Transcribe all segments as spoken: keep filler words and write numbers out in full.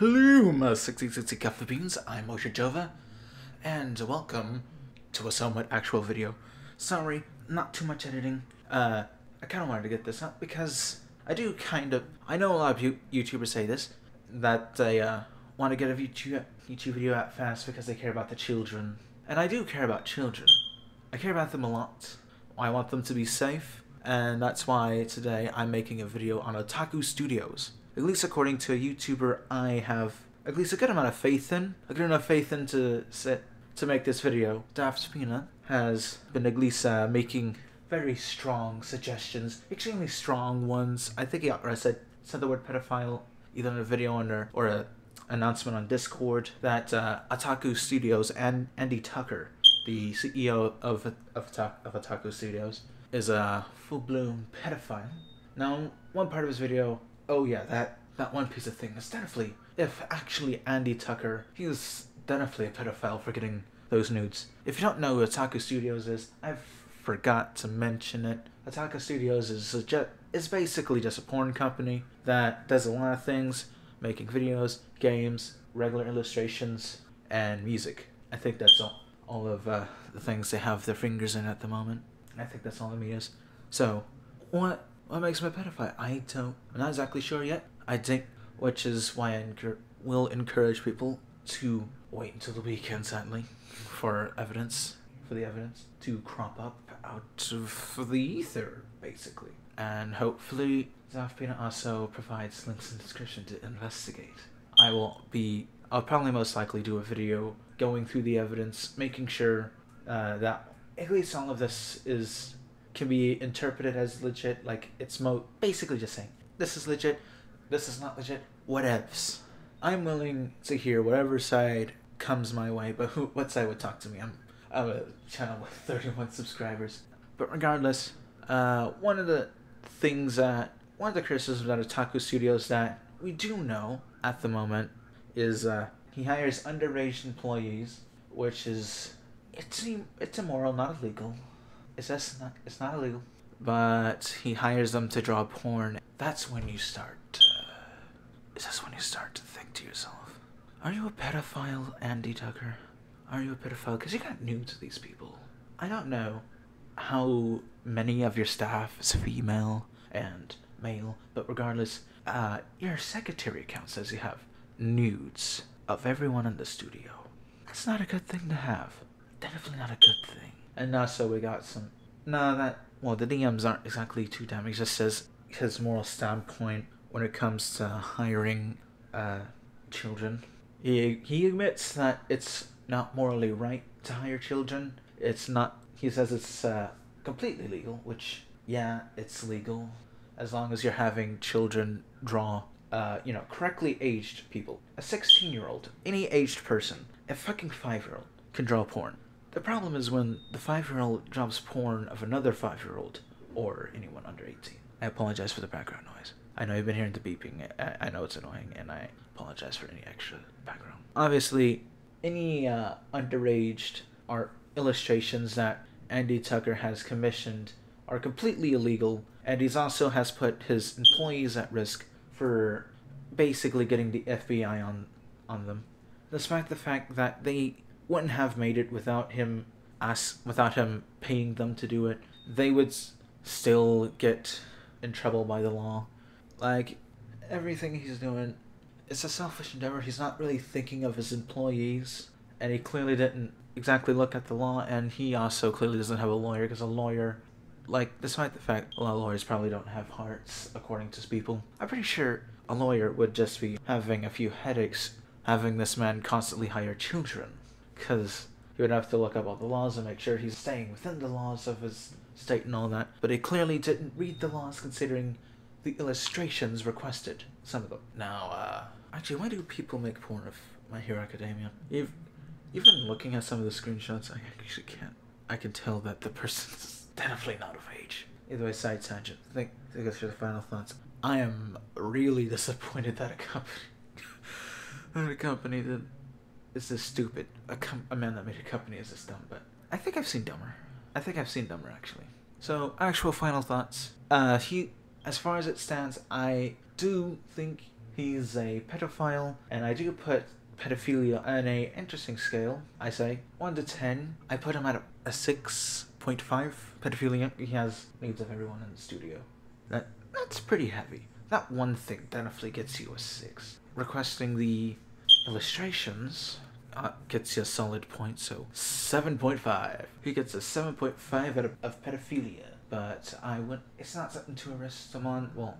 Hello, my sixty sixty Cup of Beans, I'm Mocha Jova, and welcome to a somewhat actual video. Sorry, not too much editing. Uh, I kind of wanted to get this up because I do kind of... I know a lot of you YouTubers say this, that they uh, want to get a YouTube, YouTube video out fast because they care about the children. And I do care about children. I care about them a lot. I want them to be safe, and that's why today I'm making a video on Otaku Studios. At least according to a YouTuber I have at least a good amount of faith in. A good enough faith in to set, to make this video. DaftPina has been at least uh, making very strong suggestions. Extremely strong ones. I think he I said, said the word pedophile either in a video on or, or an announcement on Discord that uh, Otaku Studios and Andy Tucker, the C E O of, of, of Otaku Studios, is a full-blown pedophile. Now, one part of his video... Oh yeah, that, that one piece of thing is definitely, if actually Andy Tucker, he is definitely a pedophile for getting those nudes. If you don't know who Otaku Studios is, I forgot to mention it. Otaku Studios is, a, is basically just a porn company that does a lot of things, making videos, games, regular illustrations, and music. I think that's all, all of uh, the things they have their fingers in at the moment. I think that's all the media is. So, what... What makes him a pedophile? I don't... I'm not exactly sure yet. I think... Which is why I encour will encourage people to wait until the weekend, sadly, for evidence. For the evidence to crop up out of the ether, basically. And hopefully, DaftPina also provides links in the description to investigate. I will be... I'll probably most likely do a video going through the evidence, making sure uh, that at least all of this is... can be interpreted as legit, like it's mo basically just saying, this is legit, this is not legit, whatevs. I'm willing to hear whatever side comes my way, but who, what side would talk to me? I'm, I'm a channel with thirty-one subscribers. But regardless, uh, one of the things that, one of the criticisms of Otaku Studios that we do know at the moment is uh, he hires underage employees, which is, it's, it's immoral, not illegal. It's just not, it's not illegal, but he hires them to draw porn. That's when you start uh, is this when you start to think to yourself, are you a pedophile, Andy Tucker? Are you a pedophile? Because you got nudes of these people. I don't know how many of your staff is female and male, but regardless, uh, your secretary account says you have nudes of everyone in the studio. That's not a good thing to have. Definitely not a good thing. And also we got some, no that, well the D Ms aren't exactly too damn, it just says his moral standpoint when it comes to hiring uh, children. He, he admits that it's not morally right to hire children, it's not, he says it's uh, completely legal, which yeah, it's legal, as long as you're having children draw, uh, you know, correctly aged people. A sixteen year old, any aged person, a fucking five year old can draw porn. The problem is when the five year old drops porn of another five year old, or anyone under eighteen. I apologize for the background noise. I know you've been hearing the beeping, I, I know it's annoying, and I apologize for any extra background. Obviously, any uh, underage art illustrations that Andy Tucker has commissioned are completely illegal, and he's also has put his employees at risk for basically getting the F B I on, on them, despite the fact that they... wouldn't have made it without him ask, without him paying them to do it. They would still get in trouble by the law. Like, everything he's doing, it's a selfish endeavor. He's not really thinking of his employees, and he clearly didn't exactly look at the law, and he also clearly doesn't have a lawyer, because a lawyer, like, despite the fact a lot of lawyers probably don't have hearts, according to people, I'm pretty sure a lawyer would just be having a few headaches having this man constantly hire children. Because he would have to look up all the laws and make sure he's staying within the laws of his state and all that. But he clearly didn't read the laws considering the illustrations requested. Some of them. Now, uh... actually, why do people make porn of My Hero Academia? You've, even looking at some of the screenshots, I actually can't... I can tell that the person's definitely not of age. Either way, side tangent. I think that goes for the final thoughts. I am really disappointed that a company... that a company that... is this stupid? A, com a man that made a company is this dumb, but... I think I've seen dumber. I think I've seen dumber, actually. So, actual final thoughts. Uh, he... As far as it stands, I do think He's a pedophile, and I do put pedophilia on a interesting scale. I say one to ten. I put him at a, a six point five. Pedophilia, he has needs of everyone in the studio. That That's pretty heavy. That one thing definitely gets you a six. Requesting the illustrations uh, gets you a solid point, so seven point five. He gets a seven point five out of, of pedophilia, but I would, it's not something to arrest him on. Well,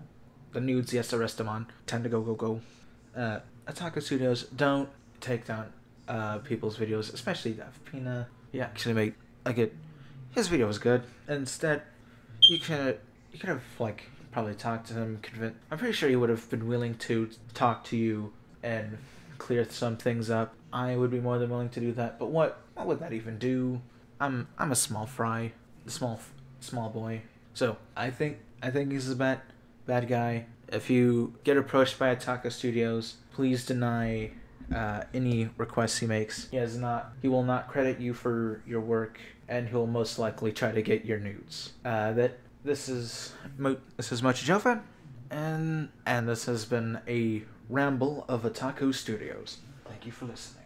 the nudes, yes, arrest him on. Time to go, go, go. Uh, Otaku Studios, don't take down uh, people's videos, especially DaftPina. He actually made a good, his video was good. Instead, you could, you could have, like, probably talked to him, convince, I'm pretty sure he would have been willing to talk to you and clear some things up. I would be more than willing to do that, but what, what would that even do? I'm, I'm a small fry, a small, small boy. So, I think, I think he's a bad, bad guy. If you get approached by Otaku Studios, please deny uh, any requests he makes. He has not, he will not credit you for your work, and he'll most likely try to get your nudes. Uh, that, This is Mo this is Mocha Jova, and and this has been a ramble of Otaku Studios. Thank you for listening.